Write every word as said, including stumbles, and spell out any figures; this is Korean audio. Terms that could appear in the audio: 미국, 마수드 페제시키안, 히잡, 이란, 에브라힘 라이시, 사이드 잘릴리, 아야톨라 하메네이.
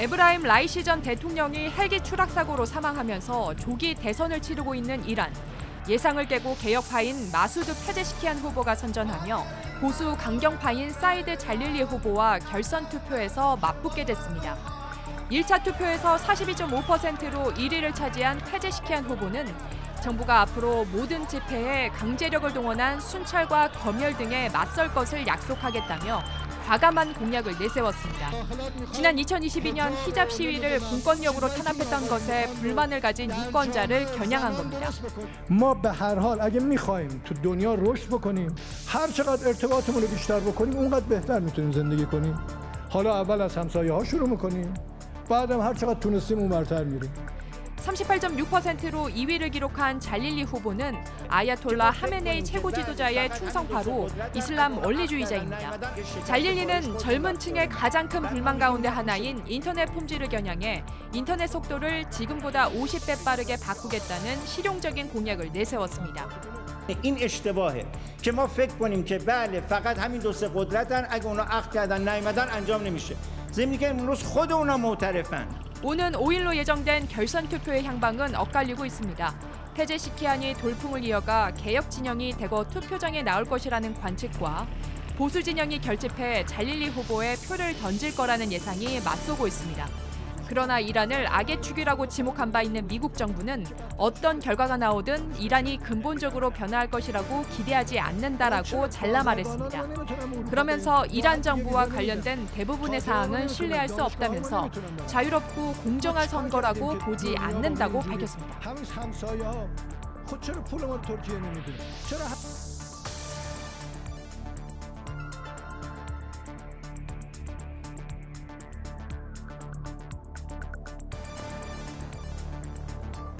에브라힘 라이시 전 대통령이 헬기 추락 사고로 사망하면서 조기 대선을 치르고 있는 이란. 예상을 깨고 개혁파인 마수드 페제시키안 후보가 선전하며 보수 강경파인 사이드 잘릴리 후보와 결선 투표에서 맞붙게 됐습니다. 일 차 투표에서 사십이 점 오 퍼센트로 일 위를 차지한 페제시키안 후보는 정부가 앞으로 모든 집회에 강제력을 동원한 순찰과 검열 등에 맞설 것을 약속하겠다며 과감한 공약을 내세웠습니다. 지난 이천이십이 년 히잡 시위를 공권력으로 탄압했던 것에 불만을 가진 유권자를 겨냥한 겁니다. 삼십팔 점 육 퍼센트로 이 위를 기록한 잘릴리 후보는 아야톨라 하메네이 최고 지도자의 충성파로 이슬람 원리주의자입니다. 잘릴리는 젊은 층의 가장 큰 불만 가운데 하나인 인터넷 품질을 겨냥해 인터넷 속도를 지금보다 오십 배 빠르게 바꾸겠다는 실용적인 공약을 내세웠습니다. این اشتباهه که ما فکر کنیم که بله فقط همین دو سه قدرتن اگه اونا عقد کردن نیامدن انجام نمیشه. ضمن که امروز خود اونا معترفن. 오는 오 일로 예정된 결선 투표의 향방은 엇갈리고 있습니다. 페제시키안이 돌풍을 이어가 개혁 진영이 대거 투표장에 나올 것이라는 관측과 보수 진영이 결집해 잘릴리 후보에 표를 던질 거라는 예상이 맞서고 있습니다. 그러나 이란을 악의 축이라고 지목한 바 있는 미국 정부는 어떤 결과가 나오든 이란이 근본적으로 변화할 것이라고 기대하지 않는다라고 잘라 말했습니다. 그러면서 이란 정부와 관련된 대부분의 사항은 신뢰할 수 없다면서 자유롭고 공정한 선거라고 보지 않는다고 밝혔습니다.